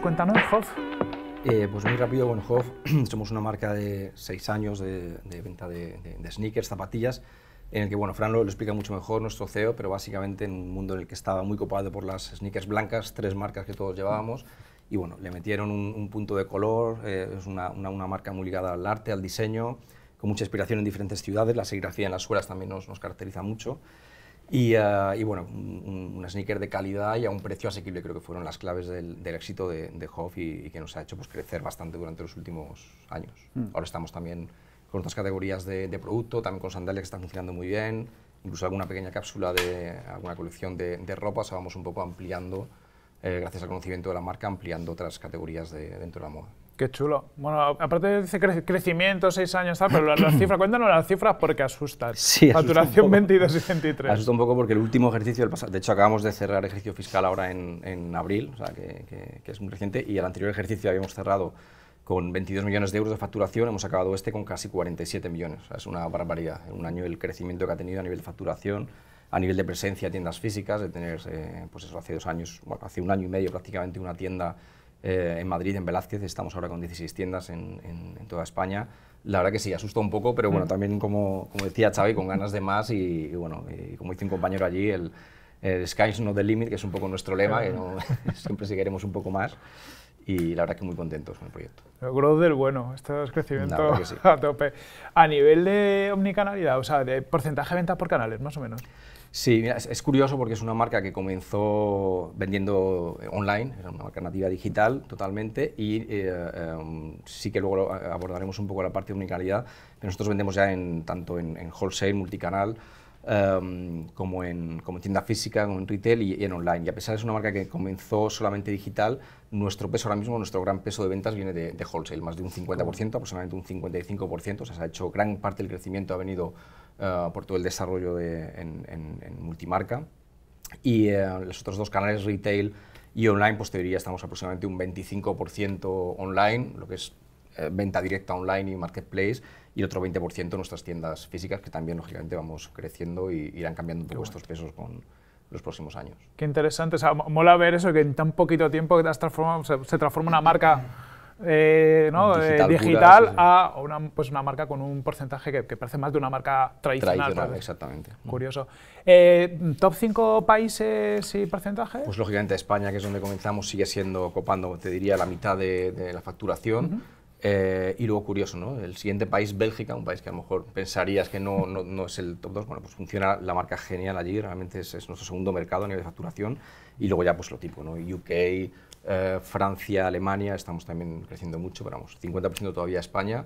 Cuéntanos, cuéntanos, Hoff. Pues muy rápido, bueno, Hoff, somos una marca de 6 años de venta de sneakers, zapatillas, en el que, bueno, Fran lo explica mucho mejor, nuestro CEO, pero básicamente en un mundo en el que estaba muy copado por las sneakers blancas, 3 marcas que todos llevábamos, y bueno, le metieron un punto de color, es una marca muy ligada al arte, al diseño, con mucha inspiración en diferentes ciudades, la serigrafía en las suelas también nos caracteriza mucho, y bueno, un sneaker de calidad y a un precio asequible, creo que fueron las claves del éxito de Hoff y que nos ha hecho pues, crecer bastante durante los últimos años. Ahora estamos también con otras categorías de producto, también con sandalias que están funcionando muy bien, incluso alguna pequeña cápsula de alguna colección de ropa, o sea, vamos un poco ampliando, gracias al conocimiento de la marca, ampliando otras categorías dentro de la moda. Qué chulo. Bueno, aparte dice crecimiento, 6 años, tal, pero las cifras, cuéntanos las cifras porque asustan. Sí, facturación 22 y 23. Asusta un poco porque el último ejercicio, de hecho acabamos de cerrar ejercicio fiscal ahora en abril, o sea que es muy reciente, y el anterior ejercicio habíamos cerrado con 22 millones de euros de facturación, hemos acabado este con casi 47 millones, o sea, es una barbaridad. En un año el crecimiento que ha tenido a nivel de facturación, a nivel de presencia, tiendas físicas, de tener, pues eso, hace 2 años, bueno, hace 1 año y medio prácticamente una tienda en Madrid, en Velázquez, estamos ahora con 16 tiendas en toda España. La verdad que sí, asusta un poco, pero bueno, también como decía Xavi, con ganas de más y bueno, y como dice un compañero allí, el sky's not the limit, que es un poco nuestro lema, que no, siempre si queremos un poco más. Y la verdad que muy contentos con el proyecto. El growth del bueno, este es crecimiento sí, a tope. A nivel de omnicanalidad, o sea, de porcentaje de ventas por canales, más o menos. Sí, mira, es curioso porque es una marca que comenzó vendiendo online, era una marca nativa digital totalmente, y sí que luego abordaremos un poco la parte de omnicanalidad, pero nosotros vendemos ya tanto en wholesale, multicanal, como en tienda física, como en retail y en online. Y a pesar de ser una marca que comenzó solamente digital, nuestro peso ahora mismo, nuestro gran peso de ventas viene de wholesale, más de un 50%, aproximadamente un 55%, o sea, se ha hecho gran parte del crecimiento, ha venido por todo el desarrollo en multimarca. Y los otros 2 canales, retail y online, pues te diría, estamos aproximadamente un 25% online, lo que es venta directa online y marketplace, y el otro 20% nuestras tiendas físicas, que también lógicamente vamos creciendo y irán cambiando un poco estos pesos con los próximos años. Qué interesante, o sea, mola ver eso, que en tan poquito tiempo se transforma una marca ¿no? digital pura, sí, sí. A una marca con un porcentaje que parece más de una marca tradicional. Exactamente. Curioso. ¿Top 5 países y porcentaje? Pues lógicamente España, que es donde comenzamos, sigue siendo copando, te diría, la mitad de la facturación. Y luego curioso, ¿no? El siguiente país, Bélgica, un país que a lo mejor pensarías que no es el top 2, bueno, pues funciona la marca genial allí, realmente es nuestro segundo mercado a nivel de facturación, y luego ya pues lo tipo, ¿no? UK, Francia, Alemania, estamos también creciendo mucho, pero vamos, 50% todavía España,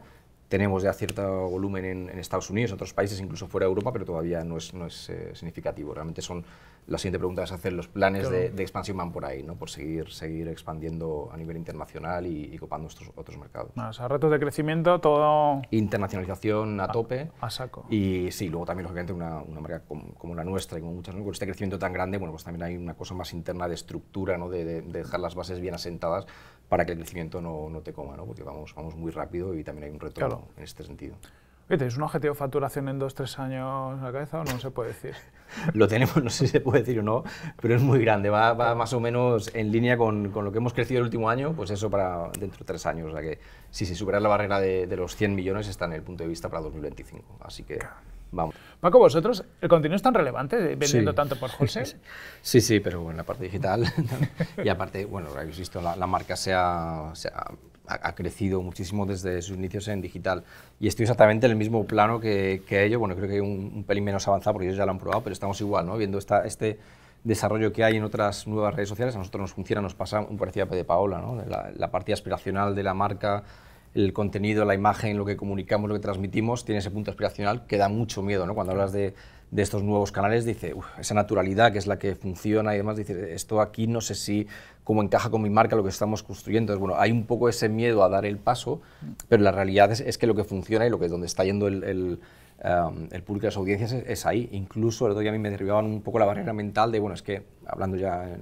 tenemos ya cierto volumen en Estados Unidos, en otros países, incluso fuera de Europa, pero todavía no es significativo, realmente son, la siguiente pregunta es hacer los planes de expansión van por ahí, ¿no? Por seguir expandiendo a nivel internacional y copando nuestros otros mercados. O sea, retos de crecimiento, todo... Internacionalización a tope. A saco. Y sí, luego también, lógicamente, una marca como la nuestra y como muchas, ¿no? Con este crecimiento tan grande, bueno, pues también hay una cosa más interna de estructura, ¿no? De dejar las bases bien asentadas para que el crecimiento no te coma, ¿no? Porque vamos muy rápido y también hay un reto en este sentido. ¿Tenéis un objetivo de facturación en 2 o 3 años en la cabeza o no se puede decir? Lo tenemos, no sé si se puede decir o no, pero es muy grande, va más o menos en línea con lo que hemos crecido el último año, pues eso para dentro de 3 años, o sea que si superas la barrera de los 100 millones está en el punto de vista para 2025, así que vamos. Paco, vosotros, ¿el contenido es tan relevante vendiendo tanto por wholesale? Sí, sí, pero bueno, la parte digital y aparte, bueno, habéis visto, la marca ha crecido muchísimo desde sus inicios en digital y estoy exactamente en el mismo plano que ellos, bueno, creo que hay un pelín menos avanzado porque ellos ya lo han probado, pero estamos igual, ¿no? Viendo este desarrollo que hay en otras nuevas redes sociales, a nosotros nos funciona, nos pasa un parecido a P de Paola, ¿no? La parte aspiracional de la marca, el contenido, la imagen, lo que comunicamos, lo que transmitimos, tiene ese punto aspiracional que da mucho miedo, ¿no? Cuando hablas de estos nuevos canales, dice, esa naturalidad que es la que funciona y demás, dice, esto aquí no sé si cómo encaja con mi marca, lo que estamos construyendo. Entonces, bueno, hay un poco ese miedo a dar el paso, pero la realidad es que lo que funciona y donde está yendo el público de las audiencias es ahí. Incluso el otro día a mí me derribaban un poco la barrera mental de, bueno, es que, hablando ya...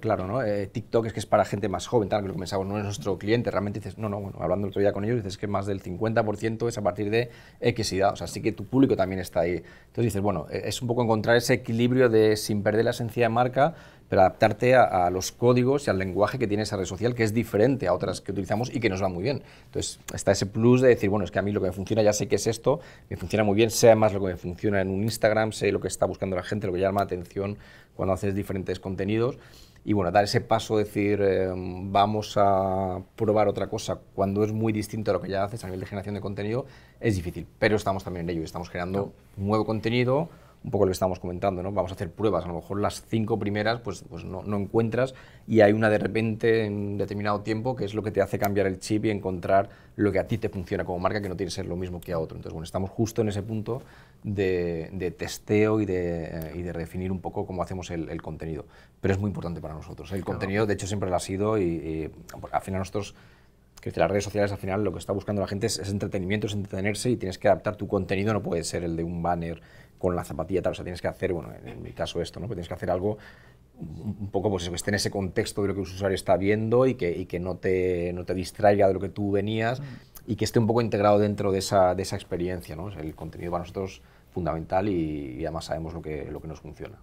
Claro, ¿no? TikTok es que es para gente más joven, tal, que lo que pensamos, no es nuestro cliente, realmente dices, bueno, hablando el otro día con ellos, dices que más del 50% es a partir de X edad, o sea, sí que tu público también está ahí. Entonces dices, bueno, es un poco encontrar ese equilibrio de sin perder la esencia de marca, pero adaptarte a los códigos y al lenguaje que tiene esa red social, que es diferente a otras que utilizamos y que nos va muy bien. Entonces está ese plus de decir, bueno, es que a mí lo que me funciona, ya sé que es esto, me funciona muy bien, sé además lo que me funciona en un Instagram, sé lo que está buscando la gente, lo que llama la atención cuando haces diferentes contenidos. Y bueno, dar ese paso, decir, vamos a probar otra cosa cuando es muy distinto a lo que ya haces a nivel de generación de contenido, es difícil. Pero estamos también en ello, estamos generando nuevo contenido, un poco lo que estábamos comentando, ¿no? Vamos a hacer pruebas, a lo mejor las 5 primeras pues no encuentras, y hay una de repente en determinado tiempo que es lo que te hace cambiar el chip y encontrar lo que a ti te funciona como marca, que no tiene que ser lo mismo que a otro. Entonces, bueno, estamos justo en ese punto de testeo y de redefinir un poco cómo hacemos el contenido. Pero es muy importante para nosotros. El contenido, de hecho, siempre lo ha sido y al final nosotros... Que las redes sociales al final lo que está buscando la gente es entretenimiento, es entretenerse, y tienes que adaptar tu contenido, no puede ser el de un banner con la zapatilla tal, o sea, tienes que hacer, bueno, en mi caso esto, ¿no? Pero tienes que hacer algo un poco pues que esté en ese contexto de lo que el usuario está viendo y que no te distraiga de lo que tú venías y que esté un poco integrado dentro de esa experiencia, ¿no? O sea, el contenido para nosotros es fundamental y además sabemos lo que nos funciona.